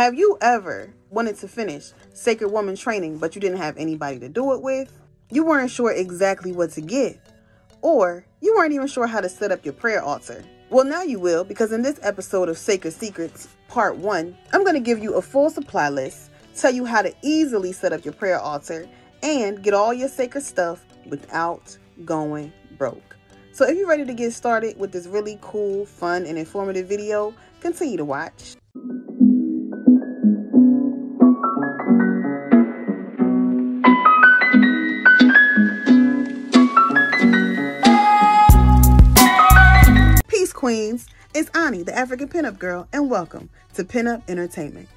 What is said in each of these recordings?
Have you ever wanted to finish Sacred Woman training, but you didn't have anybody to do it with? You weren't sure exactly what to get, or you weren't even sure how to set up your prayer altar? Well, now you will, because in this episode of Sacred Secrets, Part 1, I'm going to give you a full supply list, tell you how to easily set up your prayer altar, and get all your sacred stuff without going broke. So if you're ready to get started with this really cool, fun, and informative video, continue to watch. Queens, it's Ani, the African pinup girl, and welcome to Pinup Entertainment.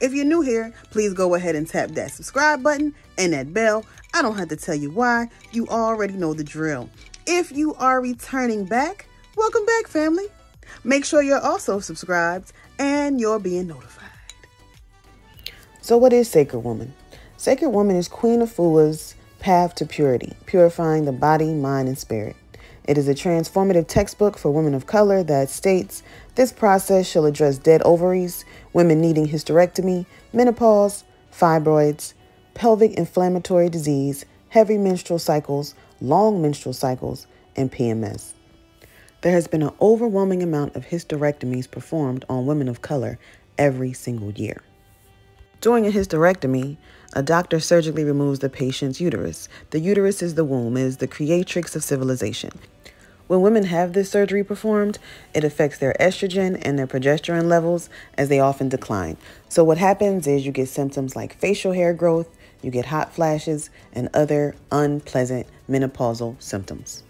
If you're new here, please go ahead and tap that subscribe button and that bell. I don't have to tell you why, you already know the drill. If you are returning back, welcome back, family. Make sure you're also subscribed and you're being notified. So what is Sacred Woman? Sacred Woman is Queen Afua's path to purity, purifying the body, mind, and spirit. It is a transformative textbook for women of color that states this process shall address dead ovaries, women needing hysterectomy, menopause, fibroids, pelvic inflammatory disease, heavy menstrual cycles, long menstrual cycles, and PMS. There has been an overwhelming amount of hysterectomies performed on women of color every single year. During a hysterectomy, a doctor surgically removes the patient's uterus. The uterus is the womb, is the creatrix of civilization. When women have this surgery performed, it affects their estrogen and their progesterone levels, as they often decline. So what happens is you get symptoms like facial hair growth, you get hot flashes, and other unpleasant menopausal symptoms.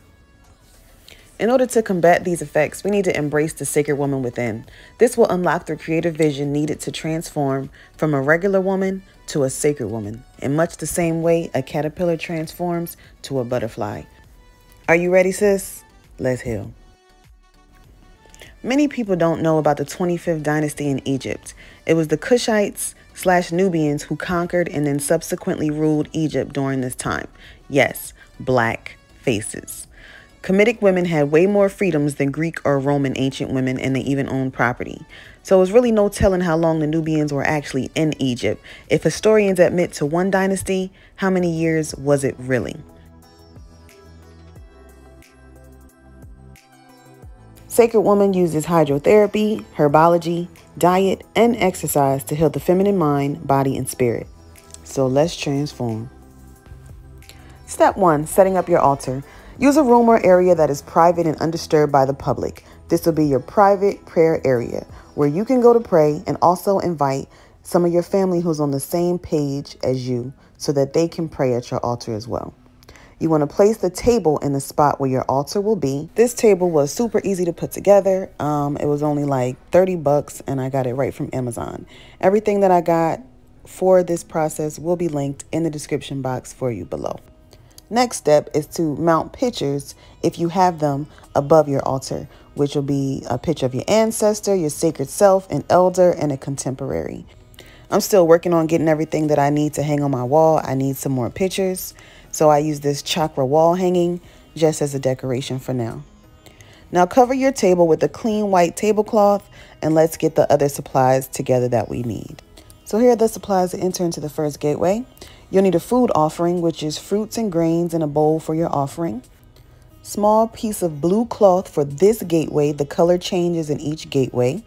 In order to combat these effects, we need to embrace the sacred woman within. This will unlock the creative vision needed to transform from a regular woman to a sacred woman, in much the same way a caterpillar transforms to a butterfly. Are you ready, sis? Let's heal. Many people don't know about the 25th dynasty in Egypt. It was the Kushites/Nubians who conquered and then subsequently ruled Egypt during this time. Yes, black faces. Kemetic women had way more freedoms than Greek or Roman ancient women, and they even owned property. So there's really no telling how long the Nubians were actually in Egypt. If historians admit to one dynasty, how many years was it really? Sacred Woman uses hydrotherapy, herbology, diet, and exercise to heal the feminine mind, body, and spirit. So let's transform. Step 1, setting up your altar. Use a room or area that is private and undisturbed by the public. This will be your private prayer area where you can go to pray, and also invite some of your family who's on the same page as you so that they can pray at your altar as well. You want to place the table in the spot where your altar will be. This table was super easy to put together. It was only like 30 bucks and I got it right from Amazon. Everything that I got for this process will be linked in the description box for you below. Next step is to mount pictures, if you have them, above your altar, which will be a picture of your ancestor, your sacred self, an elder, and a contemporary. I'm still working on getting everything that I need to hang on my wall. I need some more pictures, so I use this chakra wall hanging just as a decoration for now. Now cover your table with a clean white tablecloth, and let's get the other supplies together that we need. So here are the supplies that enter into the first gateway. You'll need a food offering, which is fruits and grains in a bowl for your offering. Small piece of blue cloth for this gateway. The color changes in each gateway.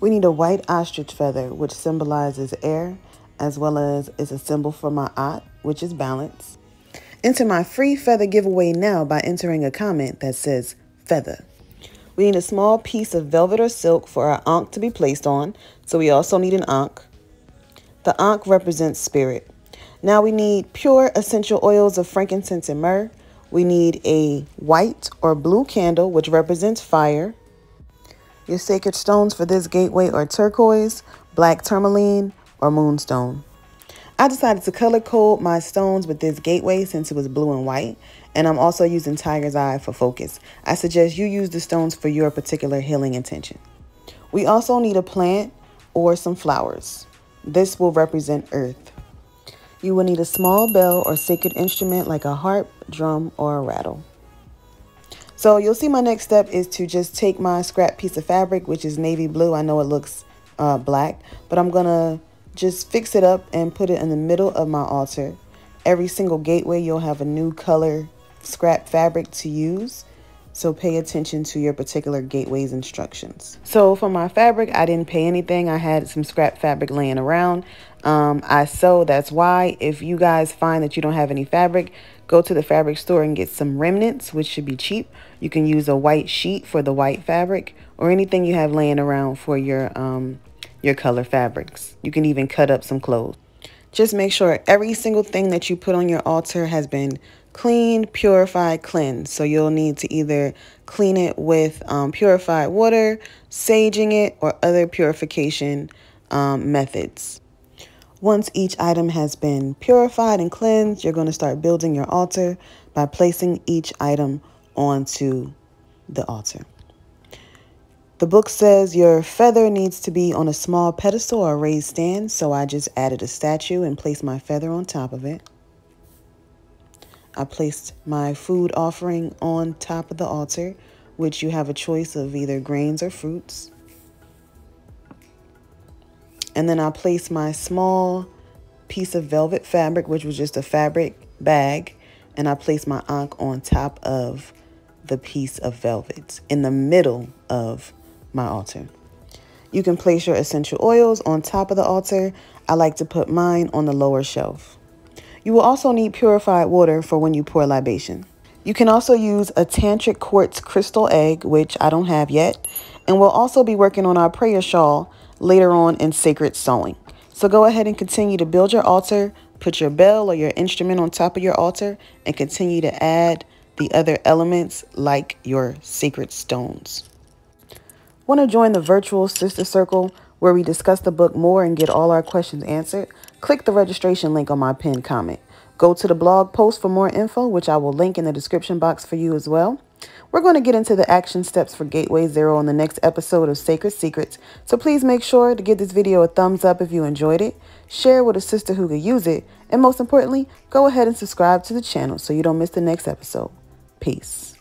We need a white ostrich feather, which symbolizes air, as well as is a symbol for Maat, which is balance. Enter my free feather giveaway now by entering a comment that says feather. We need a small piece of velvet or silk for our Ankh to be placed on. So we also need an Ankh. The Ankh represents spirit. Now we need pure essential oils of frankincense and myrrh. We need a white or blue candle, which represents fire. Your sacred stones for this gateway are turquoise, black tourmaline, or moonstone. I decided to color code my stones with this gateway since it was blue and white, and I'm also using tiger's eye for focus. I suggest you use the stones for your particular healing intention. We also need a plant or some flowers. This will represent earth. You will need a small bell or sacred instrument like a harp, drum, or a rattle. So you'll see my next step is to just take my scrap piece of fabric, which is navy blue. I know it looks black, but I'm gonna just fix it up and put it in the middle of my altar. Every single gateway you'll have a new color scrap fabric to use, so pay attention to your particular gateway's instructions. So for my fabric, I didn't pay anything. I had some scrap fabric laying around. I sew, that's why. If you guys find that you don't have any fabric, go to the fabric store and get some remnants, which should be cheap. You can use a white sheet for the white fabric or anything you have laying around for your color fabrics. You can even cut up some clothes. Just make sure every single thing that you put on your altar has been cleaned, purified, cleansed. So you'll need to either clean it with purified water, saging it, or other purification methods. Once each item has been purified and cleansed, you're going to start building your altar by placing each item onto the altar. The book says your feather needs to be on a small pedestal or raised stand, so I just added a statue and placed my feather on top of it. I placed my food offering on top of the altar, which you have a choice of either grains or fruits. And then I placed my small piece of velvet fabric, which was just a fabric bag, and I placed my Ankh on top of the piece of velvet in the middle of my altar. You can place your essential oils on top of the altar. I like to put mine on the lower shelf. You will also need purified water for when you pour libation. You can also use a tantric quartz crystal egg, which I don't have yet, and we'll also be working on our prayer shawl later on in sacred sewing. So go ahead and continue to build your altar, put your bell or your instrument on top of your altar, and continue to add the other elements like your sacred stones. Want to join the virtual sister circle where we discuss the book more and get all our questions answered? Click the registration link on my pinned comment. Go to the blog post for more info, which I will link in the description box for you as well. We're going to get into the action steps for Gateway Zero on the next episode of Sacred Secrets, so please make sure to give this video a thumbs up if you enjoyed it, share with a sister who could use it, and most importantly, go ahead and subscribe to the channel so you don't miss the next episode. Peace.